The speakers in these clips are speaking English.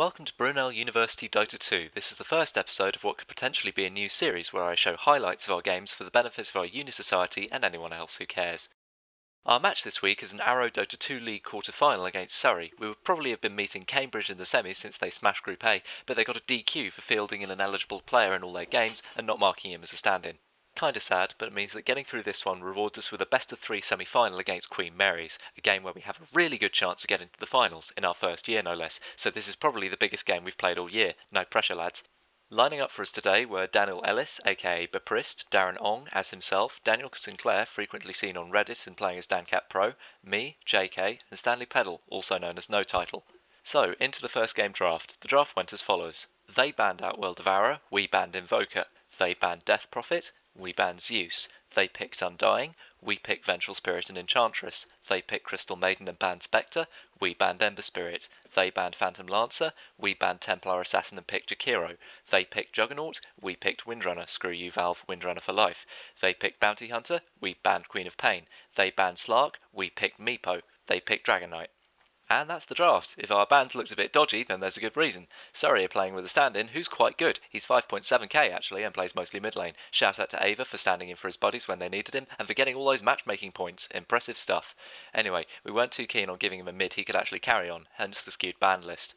Welcome to Brunel University Dota 2. This is the first episode of what could potentially be a new series where I show highlights of our games for the benefit of our uni society and anyone else who cares. Our match this week is an Arrow Dota 2 League quarter-final against Surrey. We would probably have been meeting Cambridge in the semis since they smashed Group A, but they got a DQ for fielding an ineligible player in all their games and not marking him as a stand-in. Kinda sad, but it means that getting through this one rewards us with a best-of-3 semi-final against Queen Mary's, a game where we have a really good chance to get into the finals, in our first year no less, so this is probably the biggest game we've played all year. No pressure, lads. Lining up for us today were Daniel Ellis, aka Beprist, Darren Ong as himself, Daniel Sinclair, frequently seen on Reddit and playing as DanCatPro, me, JayKay, and Stanley Peddle, also known as NoTitle. So, into the first game draft. The draft went as follows. They banned Outworld Devourer, we banned Invoker. They banned Death Prophet, we banned Zeus. They picked Undying, we picked Ventral Spirit and Enchantress. They picked Crystal Maiden and banned Spectre, we banned Ember Spirit. They banned Phantom Lancer, we banned Templar Assassin and picked Jakiro. They picked Juggernaut, we picked Windrunner. Screw you Valve, Windrunner for life. They picked Bounty Hunter, we banned Queen of Pain. They banned Slark, we picked Meepo. They picked Dragon Knight. And that's the draft. If our bans looked a bit dodgy, then there's a good reason. Surrey are playing with a stand-in who's quite good. He's 5.7k actually and plays mostly mid lane. Shout out to Ava for standing in for his buddies when they needed him and for getting all those matchmaking points. Impressive stuff. Anyway, we weren't too keen on giving him a mid he could actually carry on, hence the skewed ban list.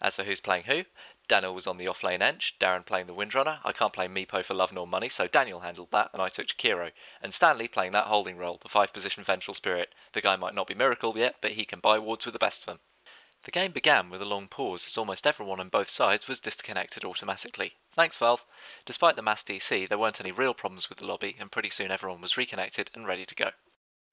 As for who's playing who, Daniel was on the off-lane Ench, Darren playing the Windrunner. I can't play Meepo for love nor money, so Daniel handled that and I took Jakiro. And Stanley playing that holding role, the 5-position Ventral Spirit. The guy might not be Miracle yet, but he can buy wards with the best of them. The game began with a long pause, as almost everyone on both sides was disconnected automatically. Thanks, Valve. Despite the mass DC, there weren't any real problems with the lobby, and pretty soon everyone was reconnected and ready to go.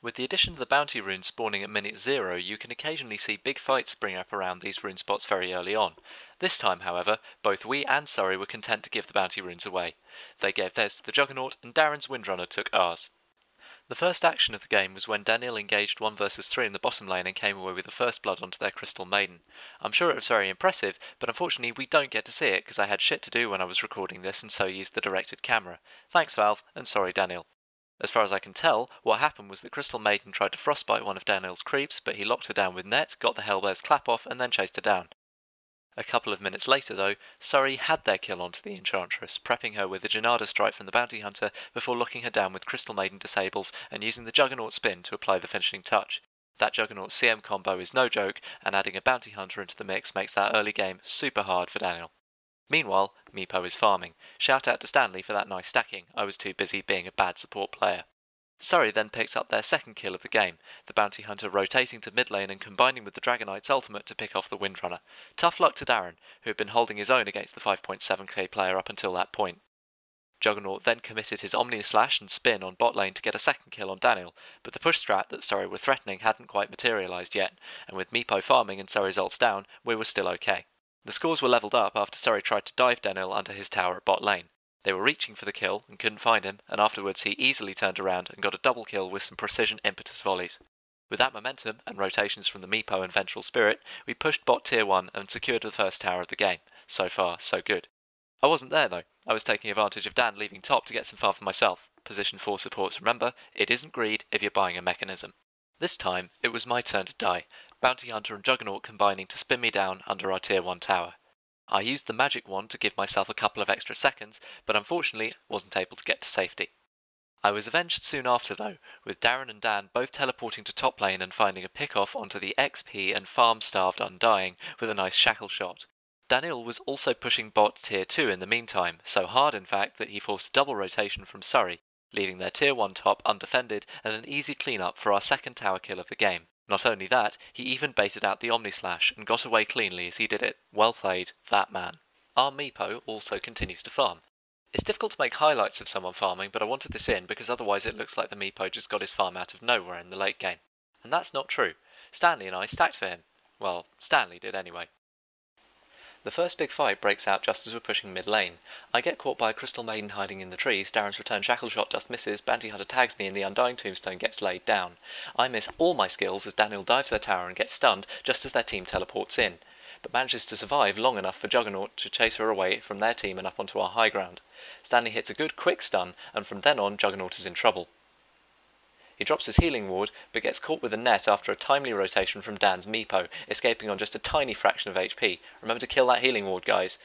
With the addition of the bounty rune spawning at minute 0, you can occasionally see big fights spring up around these rune spots very early on. This time, however, both we and Surrey were content to give the bounty runes away. They gave theirs to the Juggernaut, and Darren's Windrunner took ours. The first action of the game was when Daniel engaged 1v3 in the bottom lane and came away with the first blood onto their Crystal Maiden. I'm sure it was very impressive, but unfortunately we don't get to see it because I had shit to do when I was recording this and so used the directed camera. Thanks, Valve, and sorry, Daniel. As far as I can tell, what happened was that Crystal Maiden tried to frostbite one of Daniel's creeps, but he locked her down with net, got the Hellbear's clap off, and then chased her down. A couple of minutes later, though, Surrey had their kill onto the Enchantress, prepping her with a Janada strike from the Bounty Hunter before locking her down with Crystal Maiden disables and using the Juggernaut spin to apply the finishing touch. That Juggernaut CM combo is no joke, and adding a Bounty Hunter into the mix makes that early game super hard for Daniel. Meanwhile, Meepo is farming. Shout out to Stanley for that nice stacking, I was too busy being a bad support player. Surrey then picked up their second kill of the game, the Bounty Hunter rotating to mid lane and combining with the Dragon Knight's ultimate to pick off the Windrunner. Tough luck to Darren, who had been holding his own against the 5.7k player up until that point. Juggernaut then committed his Omnislash and spin on bot lane to get a second kill on Daniel, but the push strat that Surrey were threatening hadn't quite materialised yet, and with Meepo farming and Surrey's ults down, we were still okay. The scores were levelled up after Surrey tried to dive Daniel under his tower at bot lane. They were reaching for the kill and couldn't find him, and afterwards he easily turned around and got a double kill with some precision impetus volleys. With that momentum and rotations from the Meepo and Ventral Spirit, we pushed bot tier 1 and secured the first tower of the game. So far, so good. I wasn't there though. I was taking advantage of Dan leaving top to get some fun for myself. Position 4 supports, remember, it isn't greed if you're buying a mechanism. This time, it was my turn to die. Bounty Hunter and Juggernaut combining to spin me down under our tier 1 tower. I used the magic wand to give myself a couple of extra seconds, but unfortunately wasn't able to get to safety. I was avenged soon after though, with Darren and Dan both teleporting to top lane and finding a pick-off onto the XP and farm-starved Undying with a nice shackle shot. Daniel was also pushing bot tier 2 in the meantime, so hard in fact that he forced a double rotation from Surrey, leaving their tier 1 top undefended and an easy clean-up for our second tower kill of the game. Not only that, he even baited out the Omnislash and got away cleanly as he did it. Well played, that man. Our Meepo also continues to farm. It's difficult to make highlights of someone farming, but I wanted this in because otherwise it looks like the Meepo just got his farm out of nowhere in the late game. And that's not true. Stanley and I stacked for him. Well, Stanley did anyway. The first big fight breaks out just as we're pushing mid lane. I get caught by a Crystal Maiden hiding in the trees, Darren's return shackle shot just misses, Bounty Hunter tags me and the Undying Tombstone gets laid down. I miss all my skills as Daniel dives their tower and gets stunned just as their team teleports in, but manages to survive long enough for Juggernaut to chase her away from their team and up onto our high ground. Stanley hits a good quick stun, and from then on Juggernaut is in trouble. He drops his healing ward, but gets caught with a net after a timely rotation from Dan's Meepo, escaping on just a tiny fraction of HP. Remember to kill that healing ward, guys.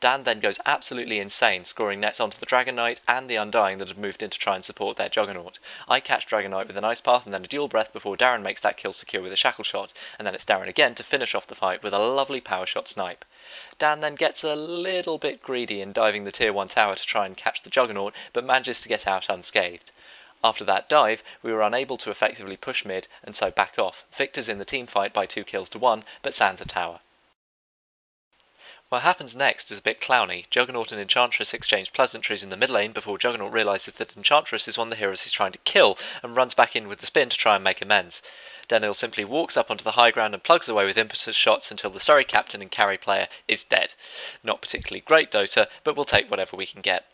Dan then goes absolutely insane, scoring nets onto the Dragon Knight and the Undying that had moved in to try and support their Juggernaut. I catch Dragon Knight with an Ice Path and then a Dual Breath before Darren makes that kill secure with a Shackle Shot, and then it's Darren again to finish off the fight with a lovely Power Shot Snipe. Dan then gets a little bit greedy in diving the Tier 1 tower to try and catch the Juggernaut, but manages to get out unscathed. After that dive, we were unable to effectively push mid, and so back off. Victor's in the team fight by 2 kills to 1, but sans a tower. What happens next is a bit clowny. Juggernaut and Enchantress exchange pleasantries in the mid lane before Juggernaut realises that Enchantress is one of the heroes he's trying to kill and runs back in with the spin to try and make amends. Daniel simply walks up onto the high ground and plugs away with impetus shots until the Surrey captain and carry player is dead. Not particularly great Dota, but we'll take whatever we can get.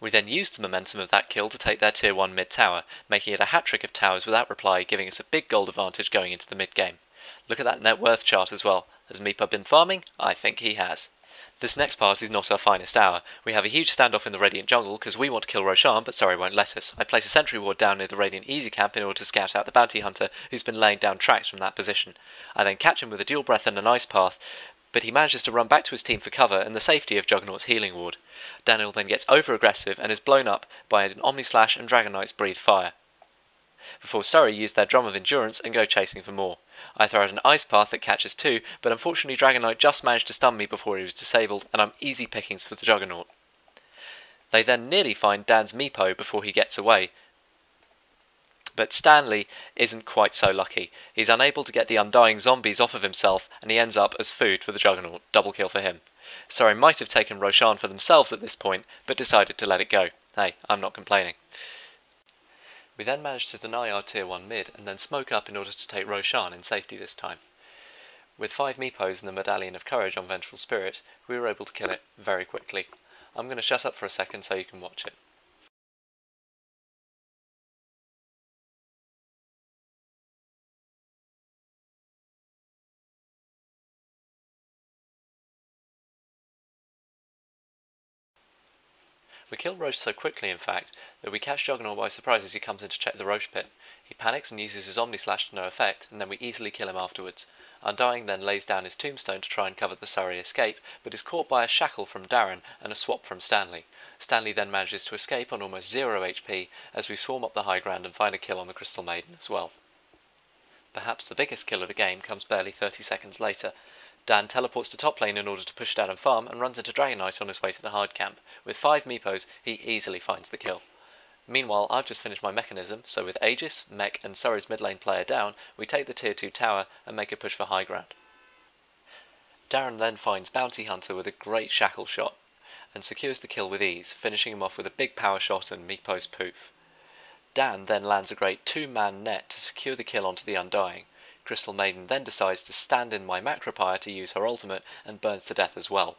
We then used the momentum of that kill to take their tier 1 mid tower, making it a hat-trick of towers without reply, giving us a big gold advantage going into the mid game. Look at that net worth chart as well. Has Meepo been farming? I think he has. This next part is not our finest hour. We have a huge standoff in the Radiant jungle because we want to kill Roshan, but Surrey won't let us. I place a sentry ward down near the Radiant easy camp in order to scout out the Bounty Hunter, who's been laying down tracks from that position. I then catch him with a dual breath and an ice path, but he manages to run back to his team for cover and the safety of Juggernaut's healing ward. Daniel then gets over-aggressive and is blown up by an Omnislash and Dragon Knight's Breathe Fire, before Surrey use their Drum of Endurance and go chasing for more. I throw out an Ice Path that catches two, but unfortunately Dragon Knight just managed to stun me before he was disabled, and I'm easy pickings for the Juggernaut. They then nearly find Dan's Meepo before he gets away, but Stanley isn't quite so lucky. He's unable to get the Undying zombies off of himself, and he ends up as food for the Juggernaut. Double kill for him. Surrey might have taken Roshan for themselves at this point, but decided to let it go. Hey, I'm not complaining. We then managed to deny our tier 1 mid and then smoke up in order to take Roshan in safety this time. With 5 Meepos and the Medallion of Courage on Ventral Spirit, we were able to kill it very quickly. I'm going to shut up for a second so you can watch it. We kill Roche so quickly, in fact, that we catch Juggernaut by surprise as he comes in to check the Roche pit. He panics and uses his Omnislash to no effect, and then we easily kill him afterwards. Undying then lays down his tombstone to try and cover the Surrey escape, but is caught by a shackle from Darren and a swap from Stanley. Stanley then manages to escape on almost 0 HP as we swarm up the high ground and find a kill on the Crystal Maiden as well. Perhaps the biggest kill of the game comes barely 30 seconds later. Dan teleports to top lane in order to push down and farm, and runs into Dragon Knight on his way to the hard camp. With 5 Meepos, he easily finds the kill. Meanwhile, I've just finished my mechanism, so with Aegis, Mech and Surrey's mid lane player down, we take the tier 2 tower and make a push for high ground. Darren then finds Bounty Hunter with a great shackle shot, and secures the kill with ease, finishing him off with a big power shot and Meepo's poof. Dan then lands a great 2-man net to secure the kill onto the Undying. Crystal Maiden then decides to stand in my Macropyre to use her ultimate, and burns to death as well.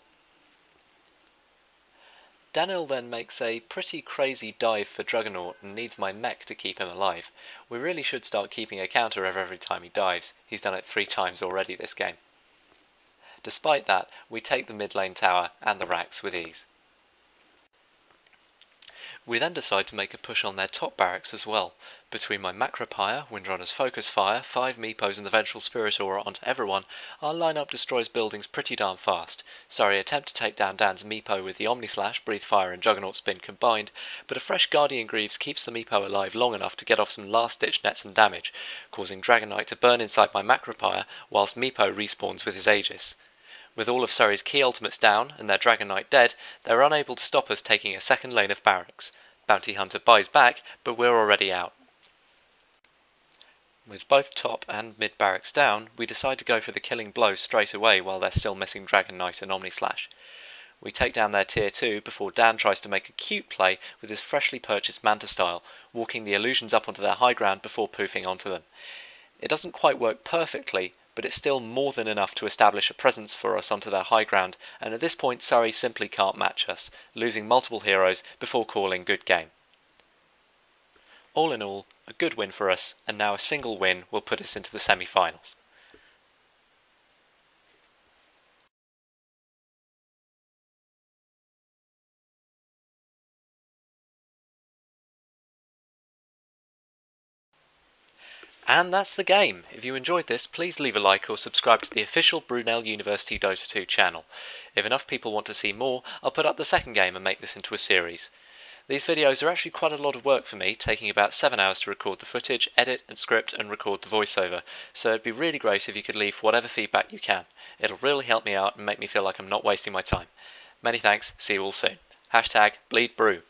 Daniel then makes a pretty crazy dive for Juggernaut and needs my mech to keep him alive. We really should start keeping a counter of every time he dives. He's done it 3 times already this game. Despite that, we take the mid lane tower and the racks with ease. We then decide to make a push on their top barracks as well. Between my Macropyre, Windrunner's Focus Fire, 5 Meepos and the Ventral Spirit Aura onto everyone, our lineup destroys buildings pretty darn fast. Surrey attempt to take down Dan's Meepo with the Omnislash, Breathe Fire and Juggernaut Spin combined, but a fresh Guardian Greaves keeps the Meepo alive long enough to get off some last-ditch nets and damage, causing Dragon Knight to burn inside my Macropyre whilst Meepo respawns with his Aegis. With all of Surrey's key ultimates down and their Dragon Knight dead, they're unable to stop us taking a second lane of barracks. Bounty Hunter buys back, but we're already out. With both top and mid barracks down, we decide to go for the killing blow straight away while they're still missing Dragon Knight and Omnislash. We take down their tier 2 before Dan tries to make a cute play with his freshly purchased Manta Style, walking the illusions up onto their high ground before poofing onto them. It doesn't quite work perfectly, but it's still more than enough to establish a presence for us onto their high ground, and at this point Surrey simply can't match us, losing multiple heroes before calling good game. All in all, a good win for us, and now a single win will put us into the semi-finals. And that's the game. If you enjoyed this, please leave a like or subscribe to the official Brunel University Dota 2 channel. If enough people want to see more, I'll put up the second game and make this into a series. These videos are actually quite a lot of work for me, taking about 7 hours to record the footage, edit and script and record the voiceover, so it'd be really great if you could leave whatever feedback you can. It'll really help me out and make me feel like I'm not wasting my time. Many thanks, see you all soon. #BleedBrew